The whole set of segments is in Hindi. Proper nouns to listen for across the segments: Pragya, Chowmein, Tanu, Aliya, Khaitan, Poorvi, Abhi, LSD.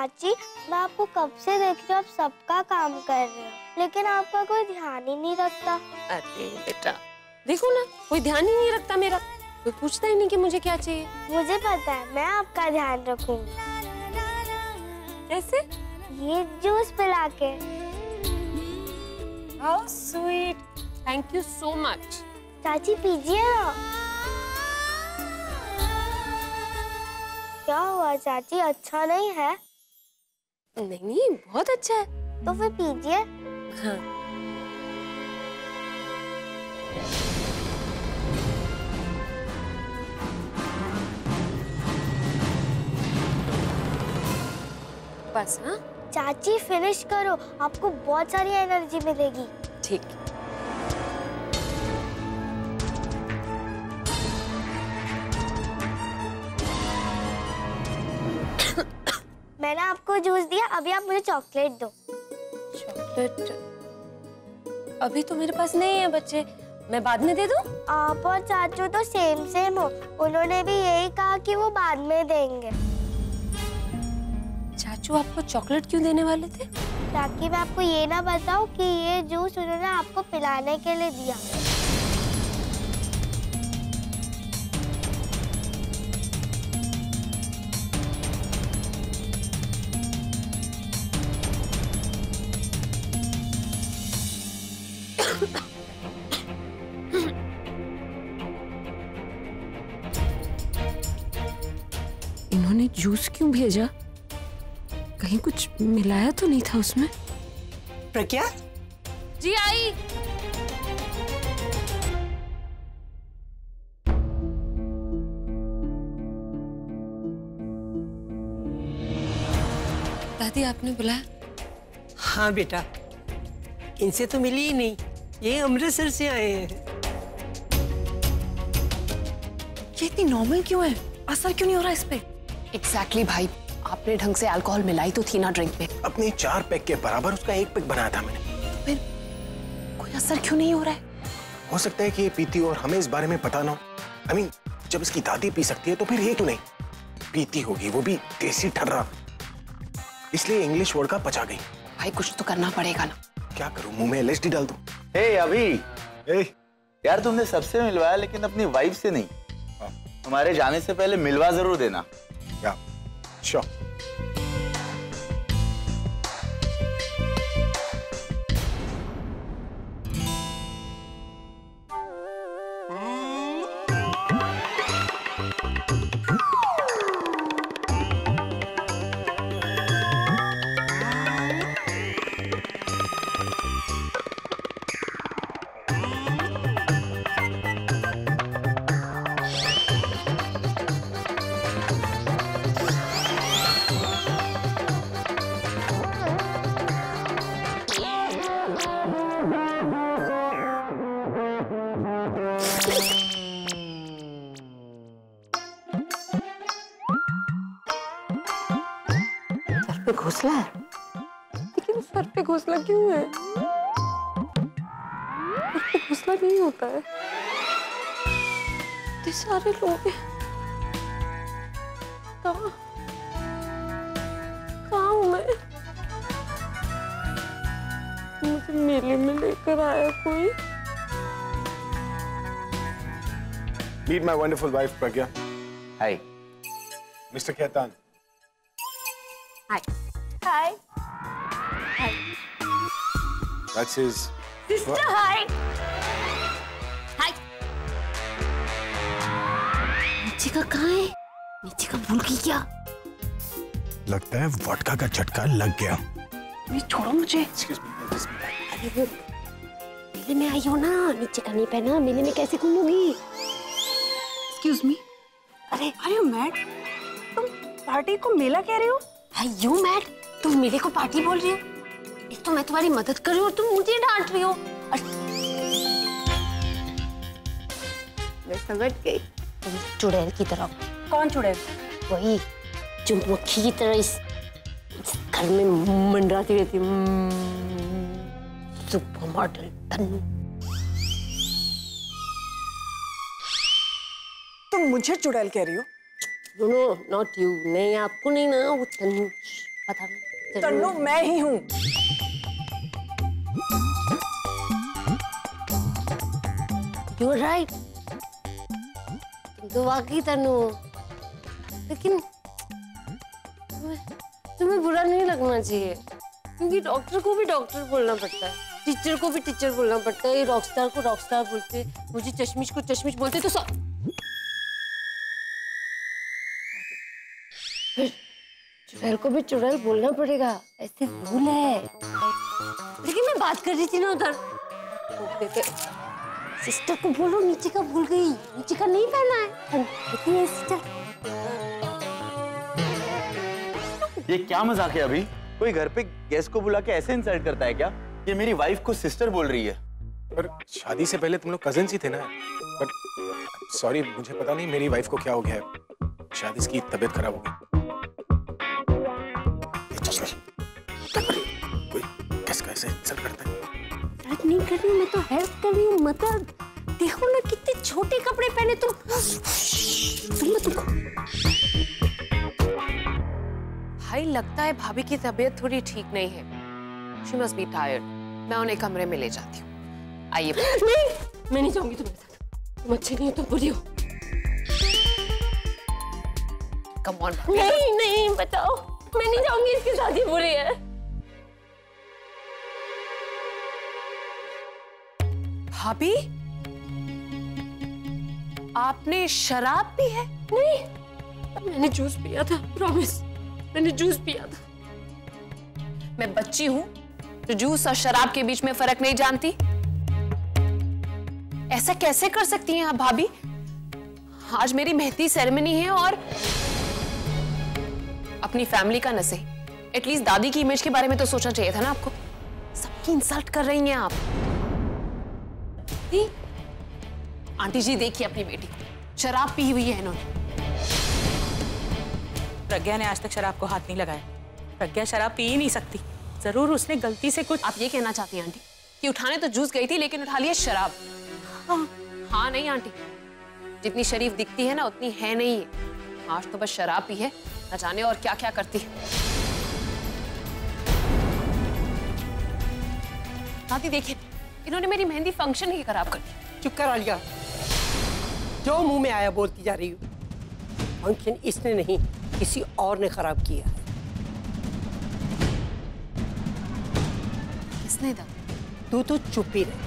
चाची मैं आपको कब से देख रही हूँ, आप सबका काम कर रहे हो लेकिन आपका कोई ध्यान ही नहीं रखता। अरे बेटा देखो ना, कोई ध्यान ही नहीं रखता मेरा, कोई पूछता ही नहीं कि मुझे क्या चाहिए। मुझे पता है, मैं आपका ध्यान रखूंगी। कैसे? ये जूस पिला के। How sweet, thank you so much. चाची पीजिए ना। क्या हुआ चाची, अच्छा नहीं है? नहीं बहुत अच्छा है। तो फिर पीजिए। हाँ। बस हाँ चाची फिनिश करो, आपको बहुत सारी एनर्जी मिलेगी। ठीक। मैंने आपको जूस दिया, अभी आप मुझे चॉकलेट दो। चॉकलेट अभी तो मेरे पास नहीं है बच्चे, मैं बाद में दे दूं? आप और चाचू तो सेम सेम हो, उन्होंने भी यही कहा कि वो बाद में देंगे। चाचू आपको चॉकलेट क्यों देने वाले थे? ताकि मैं आपको ये ना बताऊं कि ये जूस उन्होंने आपको पिलाने के लिए दिया। इन्होंने जूस क्यों भेजा? कहीं कुछ मिलाया तो नहीं था उसमें? प्रज्ञा जी आई। दादी आपने बुलाया? हाँ बेटा, इनसे तो मिली ही नहीं, ये अमृतसर से आए हैं। ये इतनी नॉर्मल क्यों है, असर क्यों नहीं हो रहा इस पे? एग्जैक्टली भाई, आपने ढंग से अल्कोहल मिलाई तो थी ना ड्रिंक में। अपने 4 पैक के बराबर उसका 1 पैक बनाया था मैंने। फिर कोई असर क्यों नहीं हो रहा है? हो सकता है कि ये पीती हो और हमें इस बारे में पता ना हो। आई मीन जब इसकी दादी पी सकती है तो फिर ये क्यों नहीं पीती होगी, वो भी देसी ठर्रा, इसलिए इंग्लिश वर्ड का पचा गई। भाई कुछ तो करना पड़ेगा ना। क्या करूँ, मुँह में एलएसडी डाल दूं? हे अभी, यार तुमने सबसे मिलवाया लेकिन अपनी वाइफ से नहीं। हमारे जाने से पहले मिलवा जरूर देना। या, श्योर। घोसला है, लेकिन सर पे घोसला क्यों है? सर पे घोसला नहीं होता है। इतने सारे लोग हैं, कहाँ हूँ मैं? मुझे मेले में लेकर आया कोई। Meet my wonderful wife Pragya. Hi, Mr. Khaitan. Hi. Hi. Hi. That's his sister. Hi. Hi. नीचे का कहाँ है? नीचे का भूल गई क्या? लगता है वोडका का झटका लग गया। ये छोड़ो मुझे। अरे वो मेले में आई हो ना, नीचे का नहीं पहना, मेले में कैसे घूमोगी? Excuse me. अरे are you mad? तुम पार्टी को मेला कह रहे हो? You mad? तुम मेले को पार्टी बोल रही हो? एक तो मैं तुम्हारी मदद कर रही हूँ, तुम मुझे डांट रही हो। मैं समझ गई, तुम चुड़ैल की तरह। कौन चुड़ैल? वही जो मक्खी की तरह इस घर में मंडराती रहती है। Supermodel Tanu. तुम मुझे चुड़ैल कह रही हो? No, not you. नहीं, आपको नहीं ना, वो तनु। रखा था। तनु मैं ही हूँ। You're right। तो वाकई तनु, लेकिन तुम्हें बुरा नहीं लगना चाहिए, क्योंकि डॉक्टर को भी डॉक्टर बोलना पड़ता है, टीचर को भी टीचर बोलना पड़ता है, रॉकस्टार को रॉकस्टार बोलते, मुझे चश्मिश को चश्मिश बोलते। तो चुड़ैल को भी चुड़ैल बोलना पड़ेगा, ऐसी भूल है। लेकिन मैं बात कर रही थी ना उधर, सिस्टर को बोलो नीचे का भूल गई, नीचे का नहीं पहना है सिस्टर। ये क्या मजाक है अभी? कोई घर पे गेस्ट को बुला के ऐसे इंसल्ट करता है क्या? ये मेरी वाइफ को सिस्टर बोल रही है। पर शादी से पहले तुम लोग कजिन्स ही थे ना। बट सॉरी, मुझे पता नहीं मेरी वाइफ को क्या हो गया है, शायद इसकी तबीयत खराब हो गई। किसका ऐसे इंसल्ट करता है? नहीं कर रही, मैं तो हेल्प कर रही हूँ। मतलब देखो ना कितने छोटे कपड़े पहने तुम। भाई लगता है भाभी की तबीयत थोड़ी ठीक नहीं है। She must be tired। मैं उन्हें कमरे में ले जाती हूँ। आइए। नहीं, मैं नहीं जाऊँगी तुम्हारे साथ। तुम अच्छे नहीं हो, तुम बुरी हो। Come on। नहीं नहीं बताओ, मैं नहीं जाऊँगी इसके साथ, ही बुरी है। भाभी आपने शराब पी है? नहीं, मैंने जूस पिया था, प्रॉमिस, मैंने जूस पिया था। मैं बच्ची हूं तो जूस और शराब के बीच में फर्क नहीं जानती? ऐसा कैसे कर सकती हैं आप भाभी? आज मेरी मेहंदी सेरेमनी है और अपनी फैमिली का न सही, एटलीस्ट दादी की इमेज के बारे में तो सोचना चाहिए था ना आपको। सबकी इंसल्ट कर रही हैं आप। आंटी जी देखिए अपनी बेटी, शराब पी हुई है इन्होंने। प्रज्ञा ने आज तक शराब को हाथ नहीं लगाया। प्रज्ञा शराब पी ही नहीं सकती, जरूर उसने गलती से कुछ। आप ये कहना चाहती हैं आंटी कि उठाने तो जूस गई थी लेकिन उठा लिया शराब? हाँ हाँ। नहीं आंटी, जितनी शरीफ दिखती है ना उतनी है नहीं है। आज तो बस शराब पी है, न जाने और क्या क्या करती है। आंटी देखिए इन्होंने मेरी मेहंदी फंक्शन ही खराब कर दी। चुप कर आलिया, जो मुंह में आया बोलती जा रही हूँ। फंक्शन इसने नहीं किसी और ने खराब किया। किसने? तू तो चुप ही रह।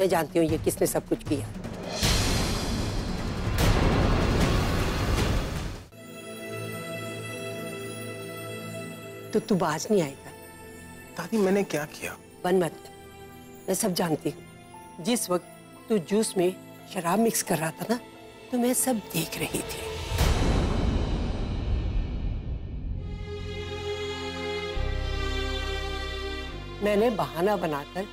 मैं जानती हूँ ये किसने सब कुछ किया। तो तू बाज नहीं आएगा। दादी मैंने क्या किया? बन मत, मैं सब जानती हूँ। जिस वक्त तू जूस में शराब मिक्स कर रहा था ना, तो मैं सब देख रही थी। मैंने बहाना बनाकर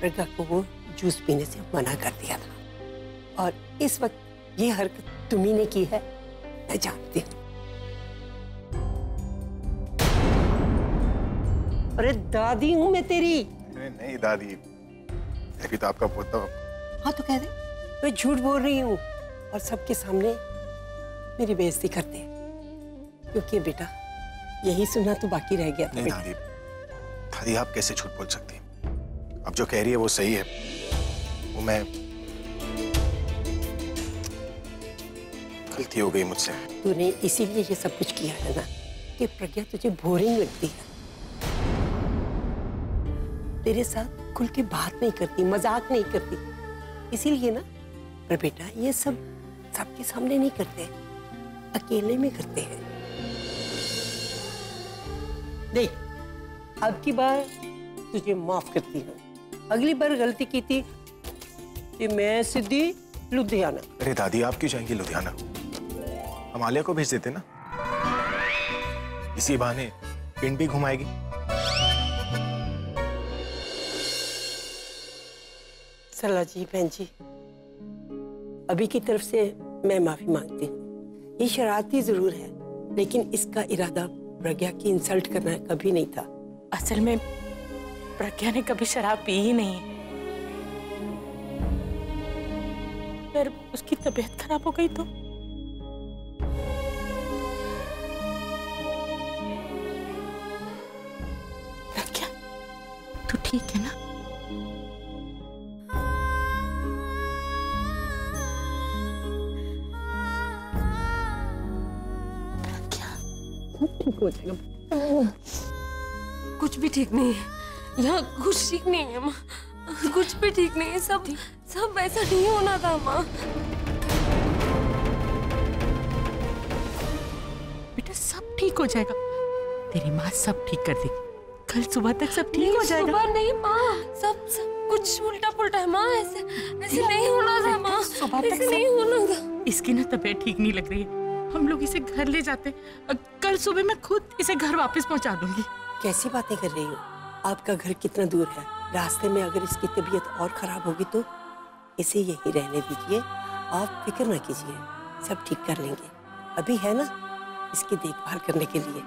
प्रज्ञा को वो जूस पीने से मना कर दिया था, और इस वक्त ये हरकत तुम्ही ने की है, मैं जानती हूँ। अरे दादी हूँ मैं तेरी। नहीं दादी, अभी तो आपका पोता। हाँ तो कह दे। मैं झूठ बोल रही हूँ और सबके सामने मेरी बेइज्जती करते हैं, क्योंकि बेटा यही सुनना तो बाकी रह गया था। नहीं दादी, दादी आप कैसे झूठ बोल सकती हैं? अब जो कह रही है वो सही है, वो मैं, गलती हो गई मुझसे। तूने इसीलिए ये सब कुछ किया है ना कि प्रज्ञा तुझे बोरिंग लगती है, तेरे साथ खुल के बात नहीं करती, मजाक नहीं करती, इसीलिए ना। पर बेटा ये सब सबके सामने नहीं करते, अकेले में करते हैं। देख अब की बार तुझे माफ करती हूँ। अगली बार गलती की थी कि मैं सीधी लुधियाना। अरे दादी आप क्यों जाएंगी लुधियाना? हम आलिया को भेज देते ना, इसी बहाने पिंड भी घुमाएगी। सला जी बहन जी, अभी की तरफ से मैं माफी मांगती हूँ। ये शरारती जरूर है, लेकिन इसका इरादा प्रज्ञा की इंसल्ट करना कभी नहीं था। असल में प्रज्ञा ने कभी शराब पी ही नहीं, पर उसकी तबीयत खराब हो गई तो। ठीक है ना? प्रज्ञा सब ठीक हो जाएगा। कुछ भी ठीक नहीं है यहाँ, कुछ ठीक नहीं है माँ, कुछ भी ठीक नहीं है। सब ऐसा नहीं होना था माँ। बेटा सब ठीक हो जाएगा, तेरी माँ सब ठीक कर देगी। कल सुबह तक सब ठीक हो जाएगा। सुबह नहीं माँ, सब कुछ उल्टा पुल्टा है माँ। ऐसे नहीं होना था माँ, सुबह तक नहीं होना था। इसकी ना तबीयत ठीक नहीं लग रही है, हम लोग इसे घर ले जाते, कल सुबह मैं खुद इसे घर वापस पहुँचा दूंगी। कैसी बातें कर रही हो? आपका घर कितना दूर है, रास्ते में अगर इसकी तबीयत और खराब होगी तो इसे यही रहने दीजिए। आप फिक्र ना कीजिए, सब ठीक कर लेंगे। अभी है ना इसकी देखभाल करने के लिए।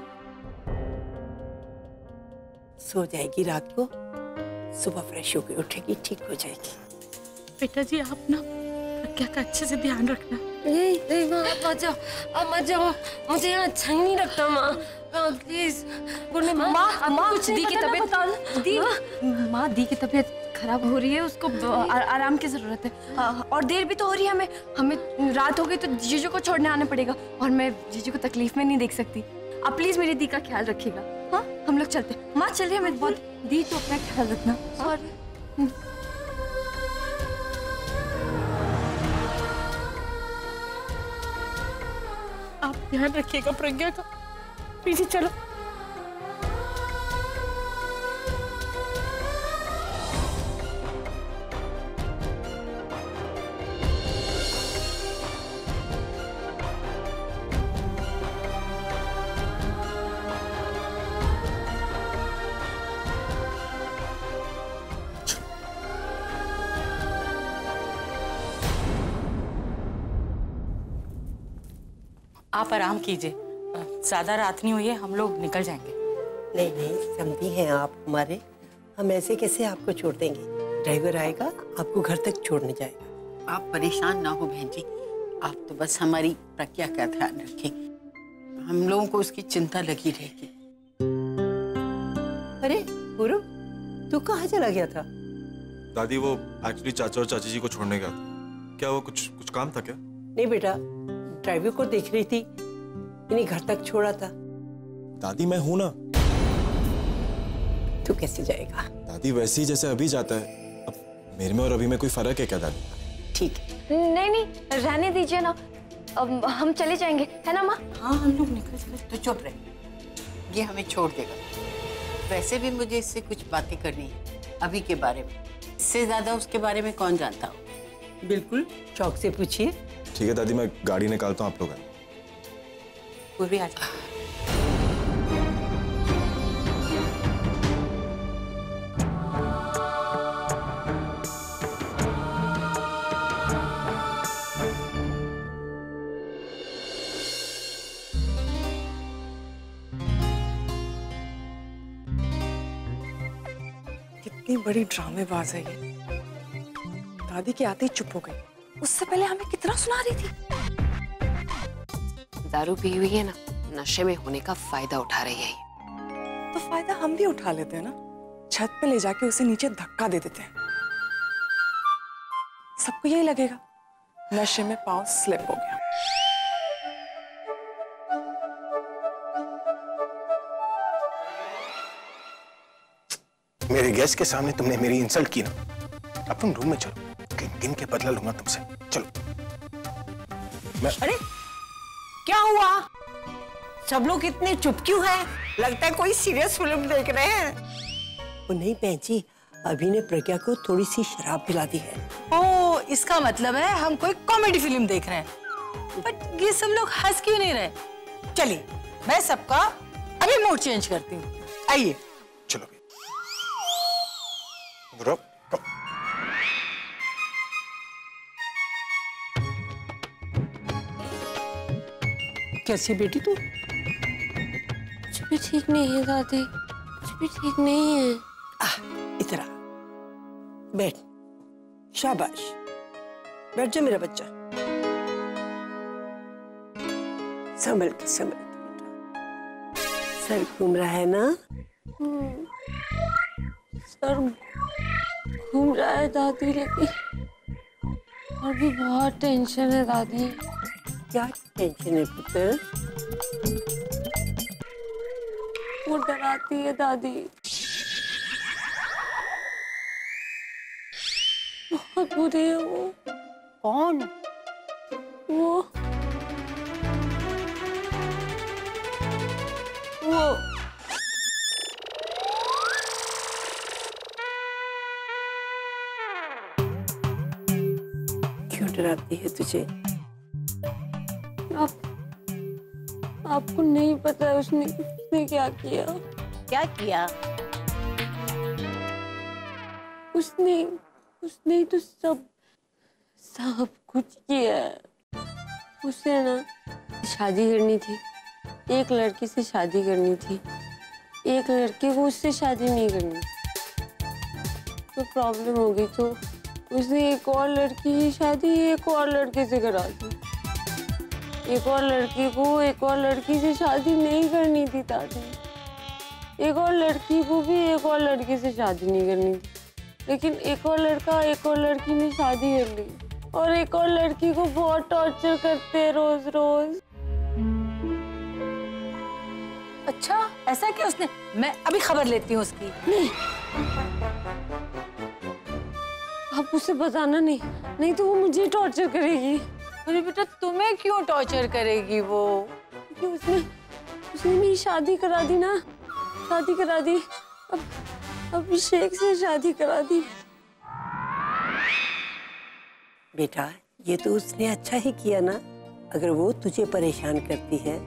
सो जाएगी रात को, सुबह फ्रेश होकर उठेगी, ठीक हो जाएगी। बेटा जी आप ना प्रज्ञा का अच्छे से ध्यान रखना। नहीं माँ आप मत जाओ, मुझे यहाँ अच्छा ही नहीं लगता माँ। प्लीज बोले माँ कुछ दी की तबीयत खराब हो रही है, उसको आराम की जरूरत है। और देर भी तो हो रही है, हमें रात हो गई तो जीजू को छोड़ने आना पड़ेगा और मैं जीजू को तकलीफ में नहीं देख सकती। आप प्लीज मेरी दी का ख्याल रखिएगा। हाँ हम लोग चलते हैं माँ, चलिए। मैं बहुत दी तो अपना ख्याल रखना। और आप ध्यान रखिएगा प्रज्ञा का। पीछे चलो। आप आराम कीजिए, ज्यादा रात नहीं हुई है, हम लोग निकल जाएंगे। नहीं समझी हैं आप हमारे, हम ऐसे कैसे आपको छोड़ देंगे। ड्राइवर आएगा, आपको घर तक छोड़ने जाएगा। आप परेशान ना हो बहन जी, आप तो बस हमारी प्रज्ञा का ध्यान रखें, हम लोगों को उसकी चिंता लगी रहेगी। अरे गुरु तू कहाँ चला गया था? दादी वो एक्चुअली चाचा और चाची जी को छोड़ने गया था। क्या वो कुछ काम था क्या? नहीं बेटा, ड्राइवर को देख रही थी, इन्हें घर तक छोड़ा था। दादी मैं हूं ना। तू कैसे जाएगा? दादी वैसे ही जैसे अभी जाता है। अब मेरे में और अभी में कोई फर्क है क्या दादी? ठीक है। नहीं रहने दीजिए ना, अब हम चले जाएंगे है ना माँ। हाँ हम लोग निकल चले। तो चुप रहे, ये हमें छोड़ देगा। वैसे भी मुझे इससे कुछ बातें करनी है अभी के बारे में, इससे ज्यादा उसके बारे में कौन जानता हो। बिल्कुल शौक से पूछिए। ठीक है दादी मैं गाड़ी निकालता हूँ, आप लोग पूर्वी आ जाओ। कितनी बड़ी ड्रामेबाज है ये। दादी के आते ही चुप हो गई, उससे पहले हमें कितना सुना रही थी। दारू पी हुई है ना, नशे में होने का फायदा उठा रही है। तो फायदा हम भी उठा लेते हैं ना, छत पे ले जाके उसे नीचे धक्का दे देते हैं। सबको यही लगेगा नशे में पाँव स्लिप हो गया। मेरे गेस्ट के सामने तुमने मेरी इंसल्ट की ना, अब तुम रूम में चलो, दिन के बदला लूंगा तुमसे। चलो मैं। अरे क्या हुआ, सब लोग इतने चुप क्यों हैं? लगता है कोई सीरियस फिल्म देख रहे हैं। वो नहीं बहन जी, अभी ने प्रज्ञा को थोड़ी सी शराब पिला दी है। ओ, इसका मतलब है हम कोई कॉमेडी फिल्म देख रहे हैं। बट ये सब लोग हंस क्यों नहीं रहे? चलिए मैं सबका अभी मूड चेंज करती हूँ, आइए। चलो कैसी बेटी तू? कुछ भी ठीक नहीं है दादी, कुछ भी ठीक नहीं है। इधर आ, बैठ। शाबाश, बैठ जा मेरा बच्चा। संभल के बेटा, सर घूम रहा है ना। सर घूम रहा है दादी, लेकिन और भी बहुत टेंशन है दादी। क्या टेंशन है पुत्र? वो डराती है दादी, बहुत बुरी है वो। कौन? वो डराती है तुझे? आपको नहीं पता उसने क्या किया। क्या किया? उसने तो सब कुछ किया। उसने ना शादी करनी थी, एक लड़की से शादी करनी थी, एक लड़के को उससे शादी नहीं करनी, तो प्रॉब्लम हो गई, तो उसने एक और लड़की की शादी एक और लड़के से करा दी। एक और लड़की को एक और लड़की से शादी नहीं करनी थी दादी, एक और लड़की को भी एक और लड़के से शादी नहीं करनी थी, लेकिन एक और लड़का एक और लड़की ने शादी कर ली, और एक और लड़की को बहुत टॉर्चर करते हैं रोज रोज। अच्छा, ऐसा क्या उसने? मैं अभी खबर लेती हूँ उसकी। नहीं, आप उसे बताना नहीं तो वो मुझे टॉर्चर करेगी। अरे बेटा, तुम्हें क्यों टॉर्चर करेगी वो? क्योंकि उसने मेरी शादी करा दी ना, शादी करा दी, अब अभिषेक से शादी करा दी। बेटा, ये तो उसने अच्छा ही किया ना। अगर वो तुझे परेशान करती है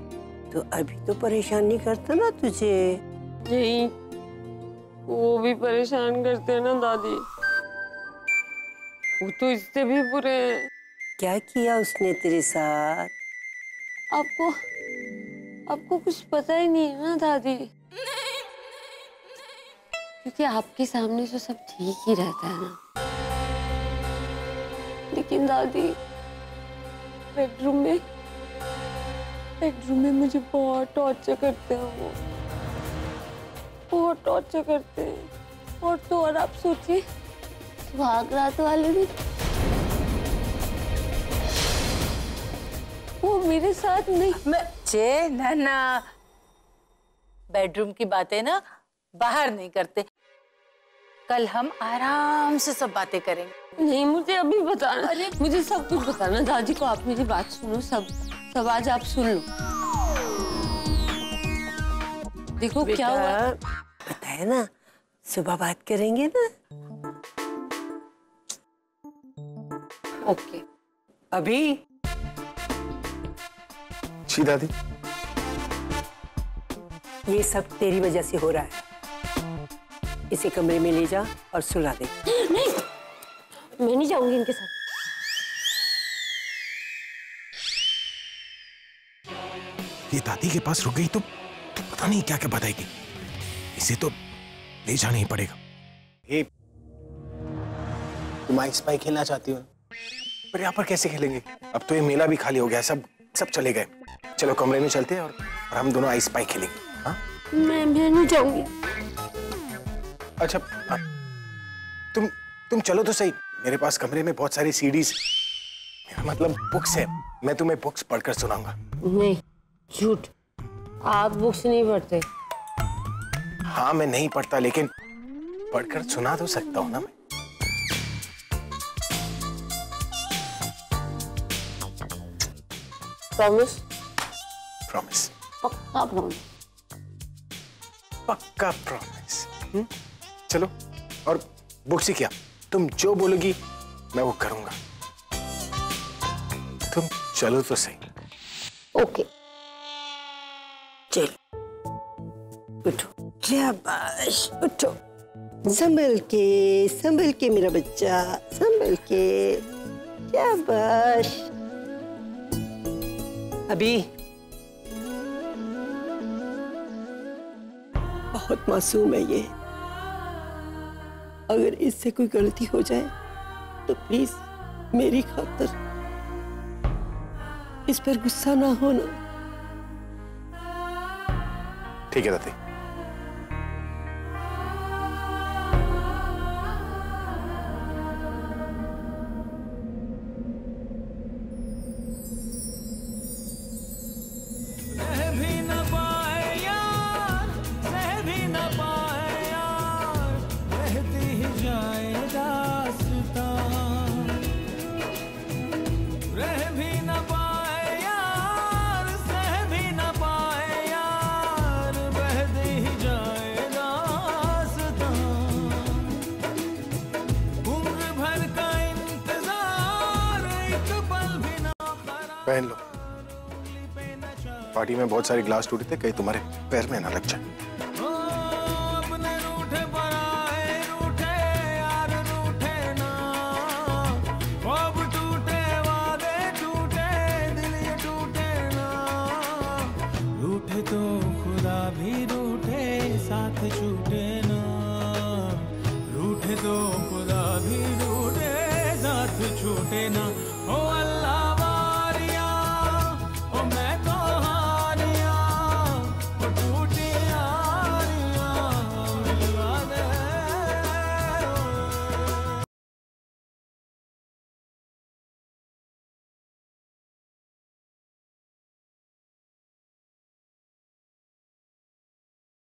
तो अभी तो परेशान नहीं करता ना तुझे। नहीं, वो भी परेशान करते हैं ना दादी, वो तो इससे भी बुरे हैं। क्या किया उसने तेरे साथ? आपको कुछ पता ही नहीं है ना दादी, क्योंकि आपके सामने तो सब ठीक ही रहता है ना। लेकिन दादी, बेडरूम में मुझे बहुत टॉर्चर करते हैं वो, बहुत टॉर्चर करते हैं। और तो और आप सोचिए, भाग रात वाले भी वो मेरे साथ नहीं। जे नाना, बेडरूम की बातें ना बाहर नहीं करते। कल हम आराम से सब बातें करेंगे। नहीं, मुझे अभी बताना। अरे मुझे सब कुछ बताना दादी को। आप मेरी बात सुनो, सब आज आप सुन लो। देखो क्या हुआ, बताया ना, सुबह बात करेंगे ना। ओके। अभी जी दादी, ये सब तेरी वजह से हो रहा है। इसे कमरे में ले जा और सुला दे। नहीं, मैं नहीं जाऊंगी इनके साथ। ये दादी के पास रुक गई तो पता नहीं क्या क्या बताएगी। इसे तो ले जाना ही पड़ेगा। तुम आइस पाई खेलना चाहती हो? पर यहाँ पर कैसे खेलेंगे? अब तो ये मेला भी खाली हो गया, सब चले गए। चलो कमरे में चलते हैं और हम दोनों आइस पाई खेलेंगे। हाँ? मैं नहीं जाऊंगी। अच्छा, तुम चलो तो सही। मेरे पास कमरे में बहुत सारी सीडीज, मतलब बुक्स है। मैं तुम्हें बुक्स पढ़कर सुनाऊंगा। नहीं, झूठ, आप बुक्स नहीं पढ़ते। हाँ, मैं नहीं पढ़ता, लेकिन पढ़कर सुना तो सकता हूँ ना मैं। प्रॉमिस। पक्का प्रॉमिस। पक्का प्रॉमिस। चलो, और बुक्सी क्या, तुम जो बोलोगी मैं वो करूंगा। तुम चलो तो सही। ओके, चलो। उठो, शाबाश, उठो। संभल के मेरा बच्चा, संभल के। शाबाश। अभी बहुत मासूम है ये। अगर इससे कोई गलती हो जाए तो प्लीज मेरी खातिर इस पर गुस्सा ना होना। ठीक है दादी। न पाए यार, रहती ही जाए रास्ता, रह भी न पाए यार, सह भी न पाए यार, बहती ही जाए रास्ता। उम्र भर का इंतजार एक पल भी न खराब। पहन लो, पार्टी में बहुत सारे ग्लास टूटे थे, कहीं तुम्हारे पैर में ना लग जाए। रूठे तो खुदा भी रूठे, साथ छूटे ना, रूठे तो खुदा भी रूठे, साथ छूटे ना। ओ अल्लाह